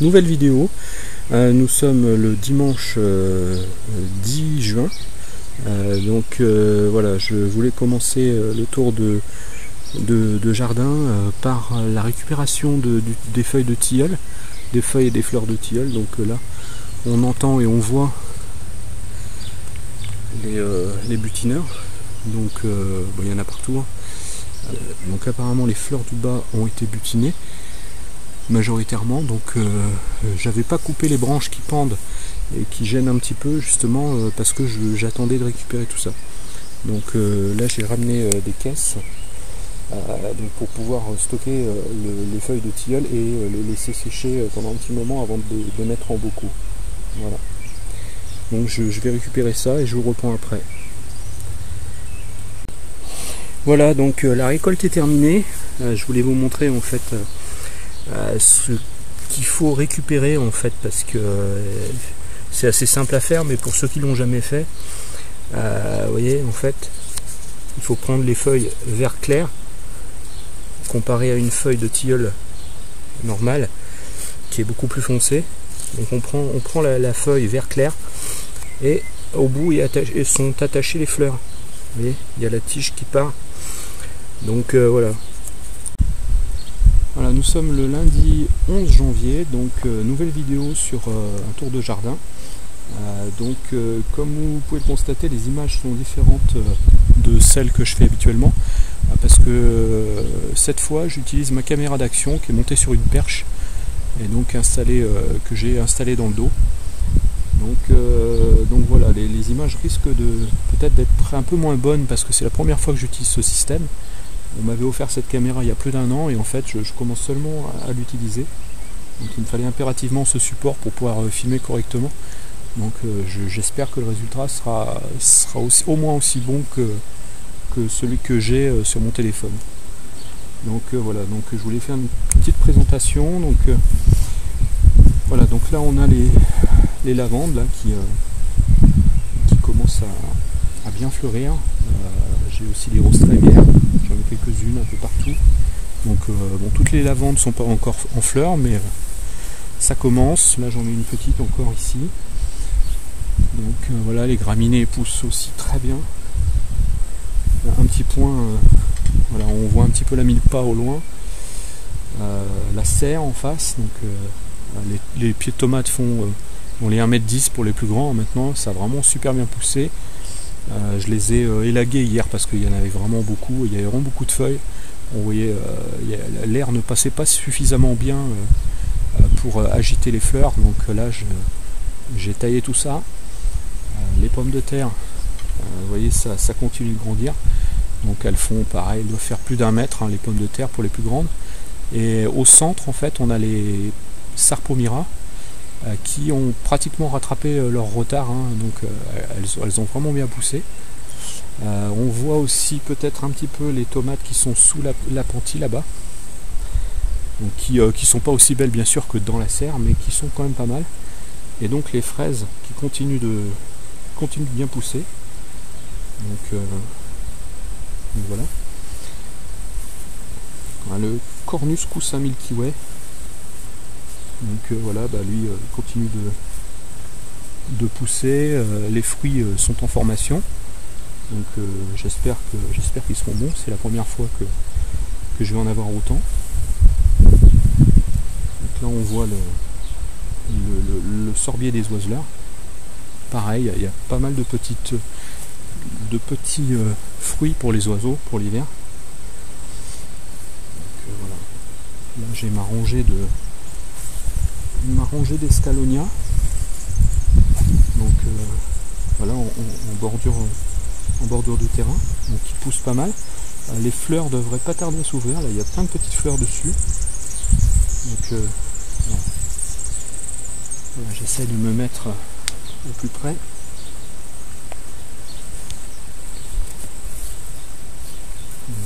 nouvelle vidéo. Nous sommes le dimanche 10 juin. Voilà, je voulais commencer le tour de jardin par la récupération des feuilles de tilleul, des feuilles et des fleurs de tilleul. Donc là, on entend et on voit les butineurs. Donc bon, il y en a partout. Hein. Donc apparemment les fleurs du bas ont été butinées majoritairement. Donc j'avais pas coupé les branches qui pendent et qui gênent un petit peu justement parce que j'attendais de récupérer tout ça. Donc là j'ai ramené des caisses donc pour pouvoir stocker les feuilles de tilleul et les laisser sécher pendant un petit moment avant de mettre en bocaux. Voilà. Donc je vais récupérer ça et je vous reprends après. Voilà, donc la récolte est terminée. Je voulais vous montrer en fait ce qu'il faut récupérer en fait, parce que c'est assez simple à faire, mais pour ceux qui l'ont jamais fait, vous voyez, en fait il faut prendre les feuilles vert clair comparé à une feuille de tilleul normale qui est beaucoup plus foncée. Donc on prend la feuille vert clair et au bout sont attachées les fleurs. Vous voyez, il y a la tige qui part. Donc voilà, nous sommes le lundi 11 janvier, donc nouvelle vidéo sur un tour de jardin. Comme vous pouvez le constater, les images sont différentes de celles que je fais habituellement, parce que cette fois j'utilise ma caméra d'action qui est montée sur une perche et donc installée, que j'ai installée dans le dos. Donc voilà, les images risquent peut-être d'être un peu moins bonnes parce que c'est la première fois que j'utilise ce système. On m'avait offert cette caméra il y a plus d'un an et en fait je commence seulement à l'utiliser. Donc il me fallait impérativement ce support pour pouvoir filmer correctement. Donc j'espère que le résultat sera au moins aussi bon que celui que j'ai sur mon téléphone. Donc voilà, donc je voulais faire une petite présentation. Donc voilà, donc là on a les lavandes là, qui commencent à bien fleurir. J'ai aussi les roses trémières, j'en ai quelques-unes un peu partout. Donc bon, toutes les lavandes ne sont pas encore en fleurs, mais ça commence. Là j'en ai une petite encore ici. Donc voilà, les graminées poussent aussi très bien. Un petit point, voilà, on voit un petit peu la mille-pas au loin, la serre en face. Donc les pieds de tomates font les 1,10 m pour les plus grands. Maintenant ça a vraiment super bien poussé. Je les ai élagués hier parce qu'il y en avait vraiment beaucoup, il y avait vraiment beaucoup de feuilles. On voyait l'air ne passait pas suffisamment bien pour agiter les fleurs. Donc là j'ai taillé tout ça. Les pommes de terre, vous voyez, ça continue de grandir. Donc elles font pareil, elles doivent faire plus d'1 m hein, les pommes de terre pour les plus grandes. Et au centre en fait on a les Sarpomira qui ont pratiquement rattrapé leur retard, hein, donc elles ont vraiment bien poussé. On voit aussi peut-être un petit peu les tomates qui sont sous l'appentis là-bas, donc qui sont pas aussi belles bien sûr que dans la serre, mais qui sont quand même pas mal. Et donc les fraises qui continuent de bien pousser. Donc voilà. Le Cornus coussin Milky Way. Donc voilà, bah, lui continue de pousser. Les fruits sont en formation. Donc j'espère qu'ils seront bons. C'est la première fois que je vais en avoir autant. Donc là on voit le sorbier des oiseleurs. Pareil, il y a pas mal de petits fruits pour les oiseaux pour l'hiver. Voilà. Là j'ai ma rangée d'escalonia. Donc voilà, en bordure du terrain, donc qui pousse pas mal. Les fleurs devraient pas tarder à s'ouvrir. Là il y a plein de petites fleurs dessus. Donc voilà, j'essaie de me mettre au plus près.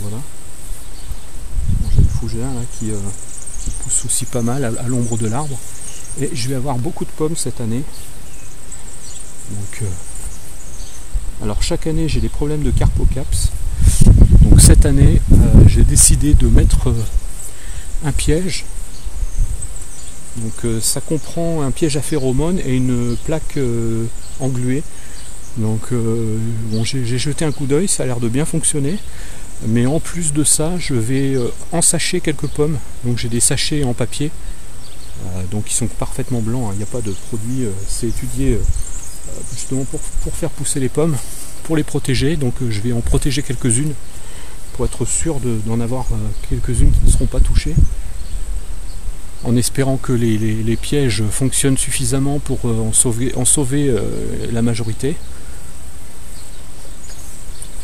Voilà. J'ai le fougère là qui pousse aussi pas mal à l'ombre de l'arbre. Et je vais avoir beaucoup de pommes cette année. Donc, alors chaque année j'ai des problèmes de carpocaps. Donc cette année j'ai décidé de mettre un piège Donc ça comprend un piège à phéromones et une plaque engluée. Donc bon, j'ai jeté un coup d'œil, ça a l'air de bien fonctionner. Mais en plus de ça, je vais ensacher quelques pommes. Donc j'ai des sachets en papier. Donc ils sont parfaitement blancs, hein. Il n'y a pas de produit. C'est étudié justement pour faire pousser les pommes, pour les protéger. Donc je vais en protéger quelques-unes pour être sûr d'en avoir quelques-unes qui ne seront pas touchées. En espérant que les pièges fonctionnent suffisamment pour en sauver la majorité.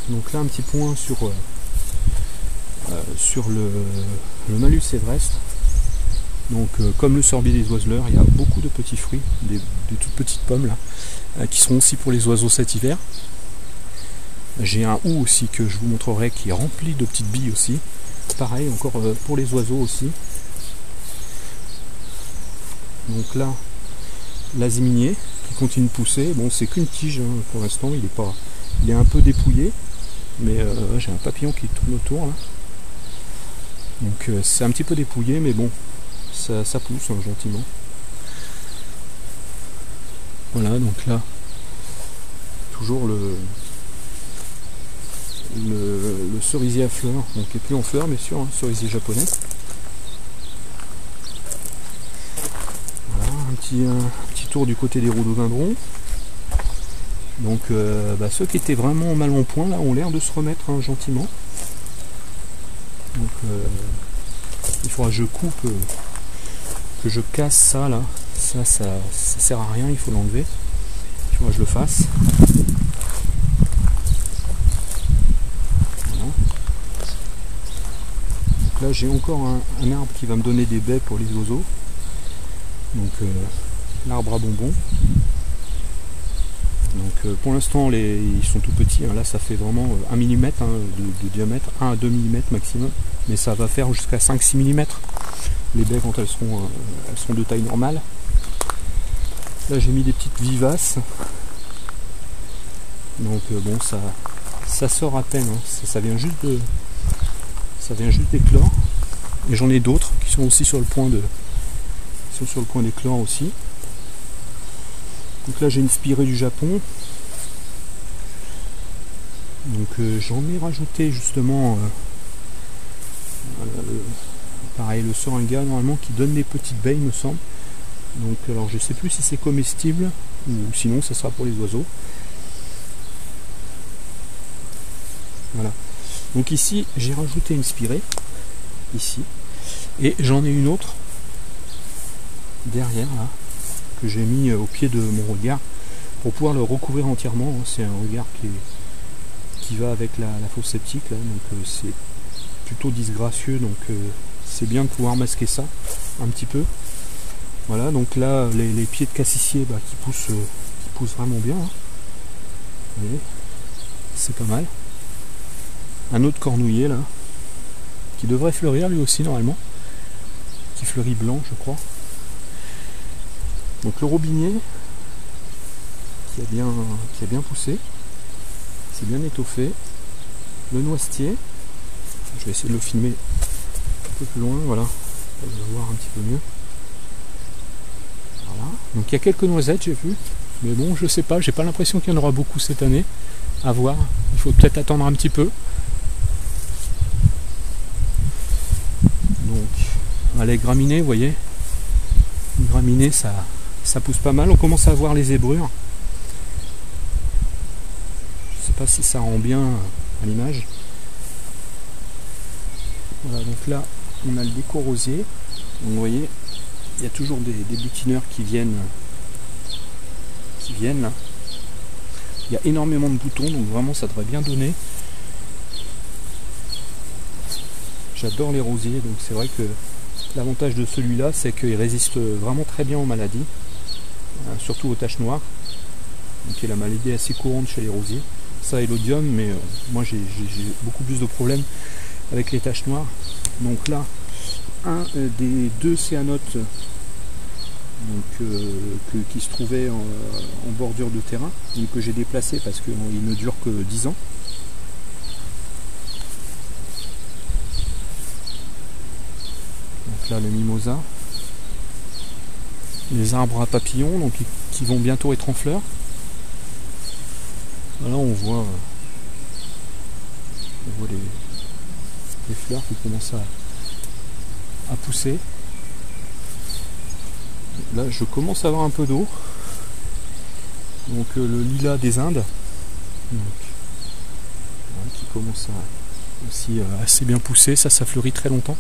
Donc là un petit point sur le Malus Everest. Donc comme le sorbier des oiseleurs, il y a beaucoup de petits fruits, des toutes petites pommes là, qui seront aussi pour les oiseaux cet hiver. J'ai un houx aussi que je vous montrerai qui est rempli de petites billes aussi. Pareil encore pour les oiseaux aussi. Donc là, l'aziminier qui continue de pousser. Bon, c'est qu'une tige hein, pour l'instant, il est un peu dépouillé, mais j'ai un papillon qui tourne autour là. Donc c'est un petit peu dépouillé, mais bon, ça pousse hein, gentiment. Voilà, donc là, toujours le cerisier à fleurs, donc qui est plus en fleurs, mais sûr, hein, cerisier japonais. Un petit tour du côté des rhododendrons. Donc ceux qui étaient vraiment mal en point là ont l'air de se remettre hein, gentiment. Donc il faudra que je coupe, que je casse ça là. Ça sert à rien, il faut l'enlever. Il faudra que je le fasse. Voilà. Donc là j'ai encore un arbre qui va me donner des baies pour les oiseaux. Donc l'arbre à bonbons. Donc pour l'instant ils sont tout petits hein. Là ça fait vraiment 1 mm hein, de diamètre, 1 à 2 mm maximum, mais ça va faire jusqu'à 5-6 mm les baies quand elles seront de taille normale. Là j'ai mis des petites vivaces. Donc bon, ça sort à peine hein. Ça vient juste d'éclore, et j'en ai d'autres qui sont aussi sur le point d'éclore aussi. Donc là j'ai une spirée du Japon. Donc j'en ai rajouté justement pareil, le seringa normalement qui donne des petites baies il me semble. Donc alors je sais plus si c'est comestible ou sinon ça sera pour les oiseaux. Voilà, donc ici j'ai rajouté une spirée ici, et j'en ai une autre derrière là, que j'ai mis au pied de mon regard pour pouvoir le recouvrir entièrement. C'est un regard qui va avec la fosse septique là, donc c'est plutôt disgracieux, donc c'est bien de pouvoir masquer ça un petit peu. Voilà, donc là les pieds de cassissier qui poussent vraiment bien hein. Vous voyez, c'est pas mal. Un autre cornouiller là qui devrait fleurir lui aussi normalement, qui fleurit blanc je crois. Donc le robinier qui a bien poussé, c'est bien étoffé. Le noisetier, je vais essayer de le filmer un peu plus loin, voilà, pour le voir un petit peu mieux. Voilà. Donc il y a quelques noisettes j'ai vu, mais bon je sais pas, j'ai pas l'impression qu'il y en aura beaucoup cette année. À voir, il faut peut-être attendre un petit peu. Donc les graminées, vous voyez, les graminées ça pousse pas mal, on commence à voir les zébrures. Je sais pas si ça rend bien à l'image. Voilà, donc là on a le déco rosier. Donc, vous voyez, il y a toujours des butineurs qui viennent là. Il y a énormément de boutons, donc vraiment ça devrait bien donner. J'adore les rosiers, donc c'est vrai que l'avantage de celui-là, c'est qu'il résiste vraiment très bien aux maladies, surtout aux taches noires, qui est la maladie assez courante chez les rosiers. Ça et l'odium, mais moi j'ai beaucoup plus de problèmes avec les taches noires. Donc là, un des deux céanotes qui se trouvait en bordure de terrain, et que j'ai déplacé parce qu'il ne dure que 10 ans. Là le mimosa, des arbres à papillons donc, qui vont bientôt être en fleurs. Là on voit les fleurs qui commencent à pousser. Là je commence à avoir un peu d'eau, donc le lilas des Indes, donc, ouais, qui commence à aussi assez bien pousser, ça fleurit très longtemps.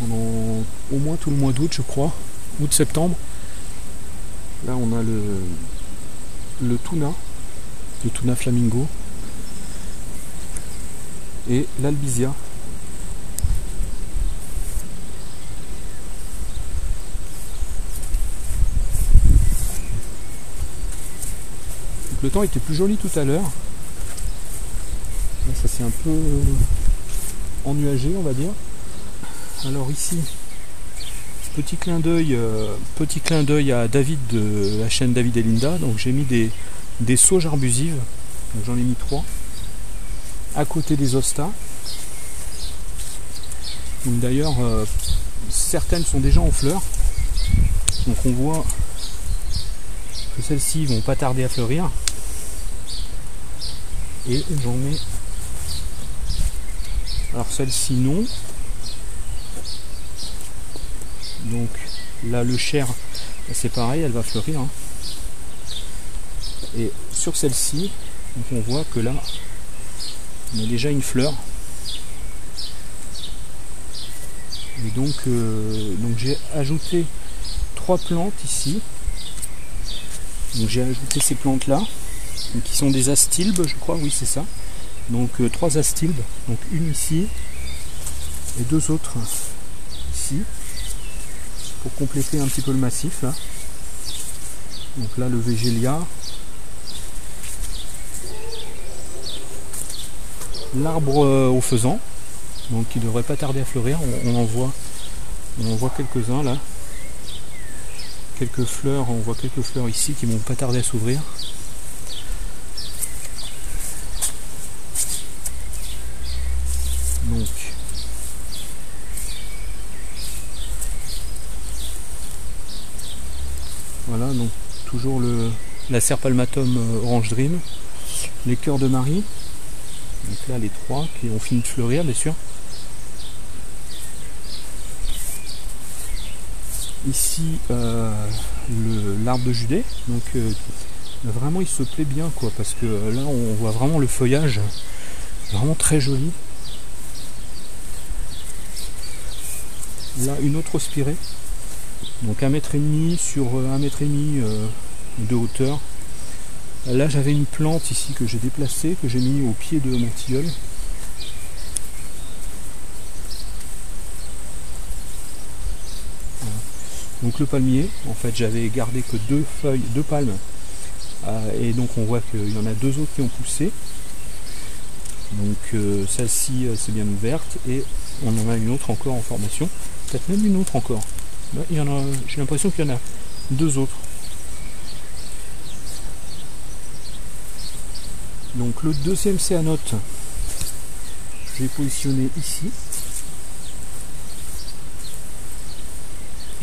Pendant au moins tout le mois d'août, je crois, août-septembre. Là on a le tuna flamingo et l'albizia. Le temps était plus joli tout à l'heure. Ça s'est un peu ennuagé, on va dire. Alors ici, petit clin d'œil à David de la chaîne David et Linda. Donc j'ai mis des sauges arbusives. J'en ai mis 3 à côté des hostas. D'ailleurs, certaines sont déjà en fleurs. Donc on voit que celles-ci vont pas tarder à fleurir. Et j'en mets. Alors celle-ci non. Donc là le chêne, c'est pareil, elle va fleurir. Hein. Et sur celle-ci, on voit que là, on a déjà une fleur. Et donc j'ai ajouté 3 plantes ici. Donc j'ai ajouté ces plantes là, qui sont des astilbes, je crois, oui c'est ça. Donc 3 astilbes, donc une ici et 2 autres ici, pour compléter un petit peu le massif là. Donc là le Végélia, l'arbre au faisan, donc qui devrait pas tarder à fleurir. On en voit quelques-uns là, quelques fleurs, on voit quelques fleurs ici qui vont pas tarder à s'ouvrir. Donc voilà, donc toujours la Serpalmatum Orange Dream, les cœurs de Marie, donc là les 3 qui ont fini de fleurir bien sûr. Ici l'arbre de Judée, donc vraiment il se plaît bien quoi, parce que là on voit vraiment le feuillage, vraiment très joli. Là une autre spirée, donc 1,5 m sur 1,5 m de hauteur. Là j'avais une plante ici que j'ai déplacée, que j'ai mis au pied de mon tilleul. Donc le palmier, en fait j'avais gardé que 2 feuilles, 2 palmes, et donc on voit qu'il y en a 2 autres qui ont poussé. Donc celle-ci c'est bien ouverte, et on en a une autre encore en formation, peut-être même une autre encore. J'ai l'impression qu'il y en a 2 autres. Donc le deuxième céanote, je l'ai positionné ici.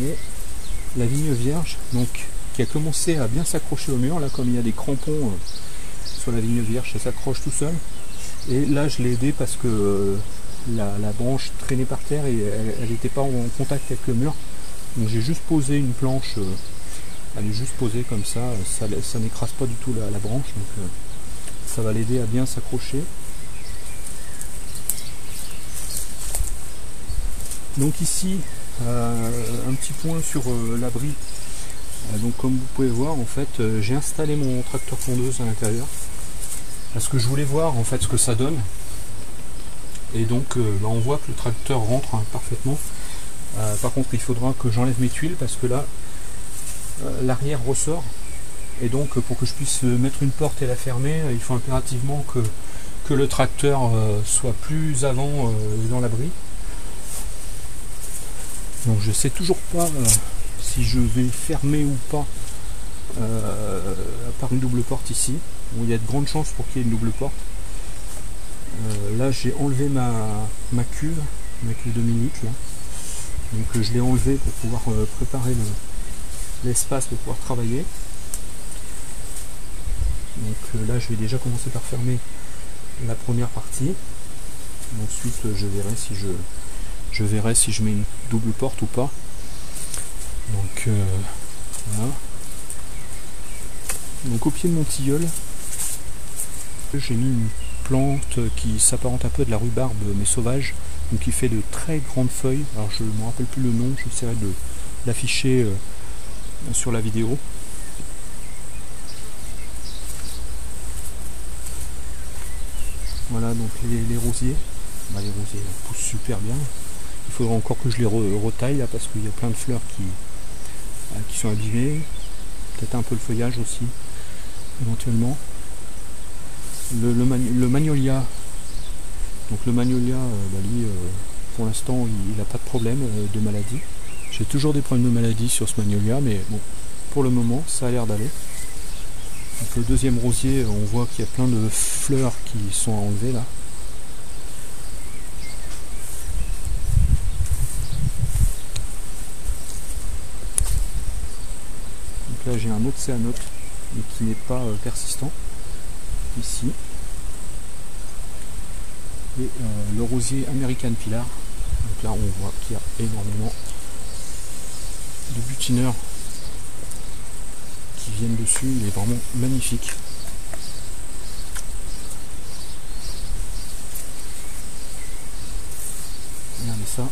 Et la vigne vierge, donc qui a commencé à bien s'accrocher au mur, là comme il y a des crampons sur la vigne vierge, ça s'accroche tout seul. Et là je l'ai aidé parce que la branche traînait par terre et elle n'était pas en contact avec le mur. Donc j'ai juste posé une planche, elle est juste posée comme ça, ça n'écrase pas du tout la branche, donc ça va l'aider à bien s'accrocher. Donc ici, un petit point sur l'abri. Donc comme vous pouvez voir, en fait j'ai installé mon tracteur tondeuse à l'intérieur parce que je voulais voir en fait ce que ça donne. Et donc là on voit que le tracteur rentre parfaitement. Par contre il faudra que j'enlève mes tuiles parce que là l'arrière ressort, et donc pour que je puisse mettre une porte et la fermer, il faut impérativement que le tracteur soit plus avant dans l'abri. Donc je sais toujours pas si je vais fermer ou pas par une double porte ici. Bon, il y a de grandes chances pour qu'il y ait une double porte. Là j'ai enlevé ma cuve de 8 litres là. donc je l'ai enlevé pour pouvoir préparer l'espace pour pouvoir travailler. Donc là je vais déjà commencer par fermer la première partie, ensuite je verrai si je mets une double porte ou pas. Donc voilà. Donc au pied de mon tilleul, j'ai mis une plante qui s'apparente un peu à de la rhubarbe mais sauvage, donc qui fait de très grandes feuilles. Alors je ne me rappelle plus le nom, j'essaierai de l'afficher sur la vidéo. Voilà, donc les rosiers, bah, les rosiers poussent super bien. Il faudra encore que je les retaille là, parce qu'il y a plein de fleurs qui sont abîmées. Peut-être un peu le feuillage aussi, éventuellement. Le magnolia, donc le magnolia, bah, lui, pour l'instant, il n'a pas de problème de maladie. J'ai toujours des problèmes de maladie sur ce magnolia, mais bon, pour le moment, ça a l'air d'aller. Donc le deuxième rosier, on voit qu'il y a plein de fleurs qui sont à enlever là. Donc là j'ai un autre céanote mais qui n'est pas persistant ici. Et le rosier American Pilar. Donc là on voit qu'il y a énormément de butineurs qui viennent dessus, il est vraiment magnifique. Regardez ça,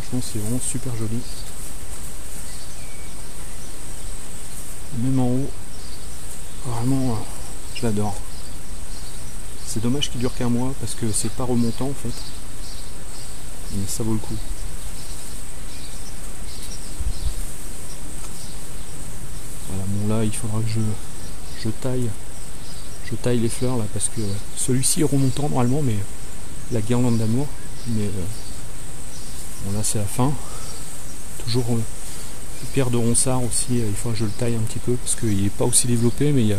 franchement c'est vraiment super joli. Même en haut, vraiment je l'adore. C'est dommage qu'il dure qu'un mois parce que c'est pas remontant en fait, mais ça vaut le coup. Là il faudra que je taille les fleurs là, parce que celui-ci est remontant normalement, mais la guirlande d'amour, mais bon là c'est la fin. Toujours Pierre de Ronsard aussi, il faudra que je le taille un petit peu parce qu'il n'est pas aussi développé, mais il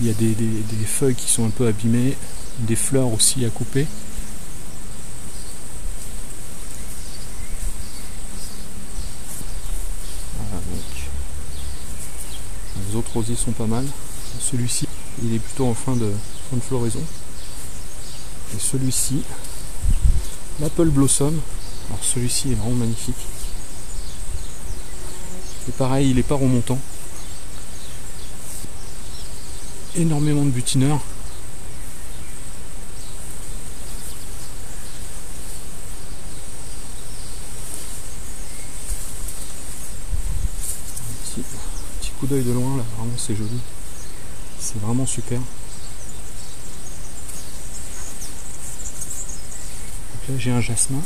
y a des feuilles qui sont un peu abîmées, des fleurs aussi à couper. Les autres rosiers sont pas mal. Celui-ci, il est plutôt en fin de floraison. Et celui-ci, l'Apple Blossom. Alors celui-ci est vraiment magnifique. Et pareil, il n'est pas remontant. Énormément de butineurs. D'œil de loin là, vraiment c'est joli, c'est vraiment super. Donc là j'ai un jasmin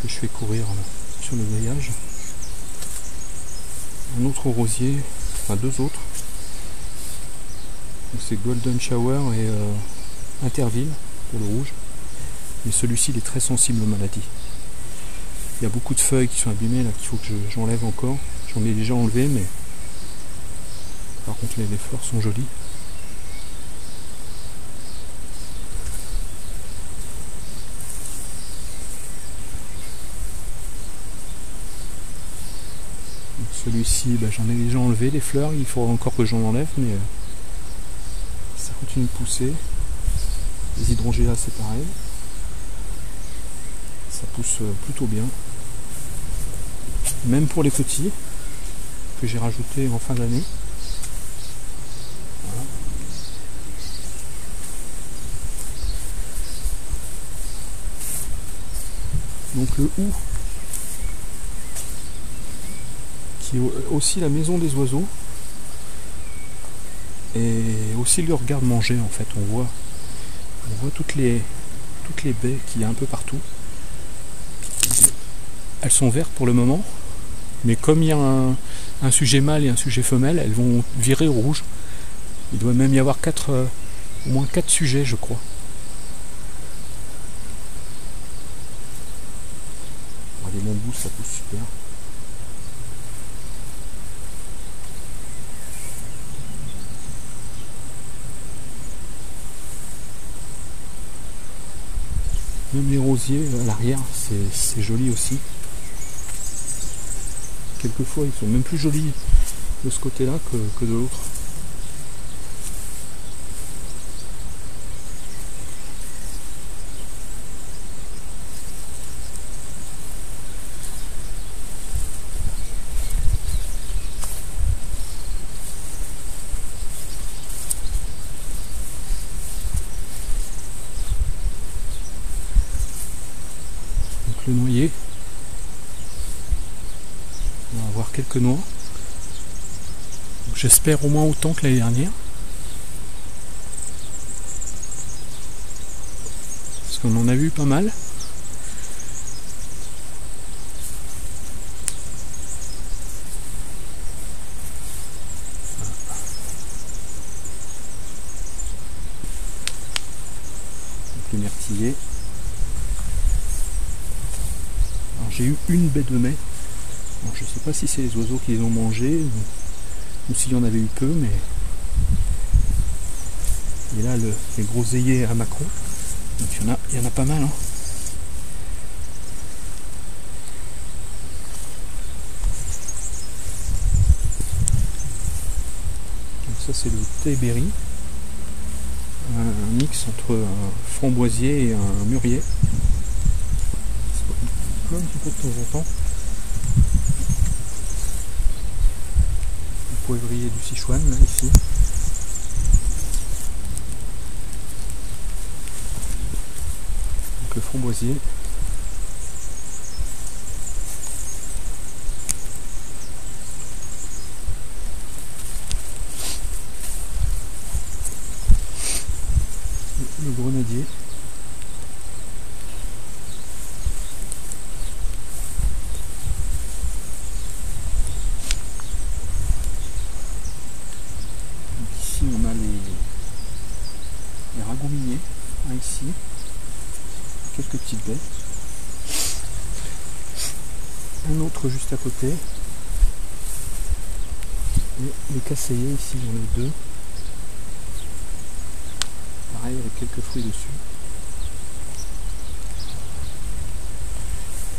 que je fais courir là, sur le voyage, un autre rosier, enfin deux autres, c'est Golden Shower et Interville pour le rouge, mais celui-ci il est très sensible aux maladies. Il y a beaucoup de feuilles qui sont abîmées là, qu'il faut que j'enlève encore. J'en ai déjà enlevé, mais par contre les fleurs sont jolies. Celui-ci, bah, j'en ai déjà enlevé les fleurs, il faudra encore que j'en enlève, mais ça continue de pousser. Les hydrangeas c'est pareil. Ça pousse plutôt bien, même pour les petits que j'ai rajouté en fin d'année. Voilà. Donc le hou, qui est aussi la maison des oiseaux et aussi leur garde-manger en fait. On voit toutes les baies qu'il y a un peu partout. Elles sont vertes pour le moment, mais comme il y a un sujet mâle et un sujet femelle, elles vont virer au rouge. Il doit même y avoir au moins 4 sujets, je crois. Les bambous, ça pousse super. Même les rosiers à l'arrière, c'est joli aussi. Quelquefois, ils sont même plus jolis de ce côté-là que de l'autre. Le noyer, on va avoir quelques noix, j'espère au moins autant que l'année dernière, parce qu'on en a vu pas mal. Donc le myrtillier. J'ai eu une bête de mai. Alors, je ne sais pas si c'est les oiseaux qui les ont mangés ou s'il y en avait eu peu, mais. Et là, les groseilliers à maquereaux. Donc il y en a pas mal. Hein. Donc ça c'est le thé-berry. Un mix entre un framboisier et un mûrier. Un petit peu de temps en temps, le poivrier du Sichuan là, ici. Donc le framboisier, le grenadier. Ici, quelques petites baies, un autre juste à côté, et le casseillet ici, j'en ai deux, pareil avec quelques fruits dessus.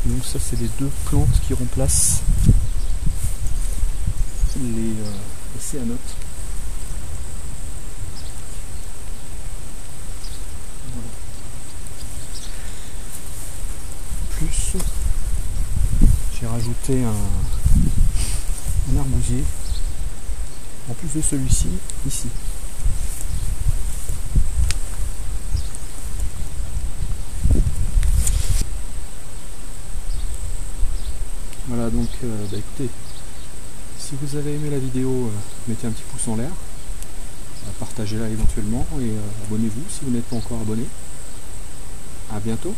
Donc ça c'est les deux plantes qui remplacent les céanotes. J'ai rajouté un arbousier en plus de celui-ci ici. Voilà, donc écoutez, si vous avez aimé la vidéo, mettez un petit pouce en l'air, partagez-la éventuellement et abonnez-vous si vous n'êtes pas encore abonné. À bientôt.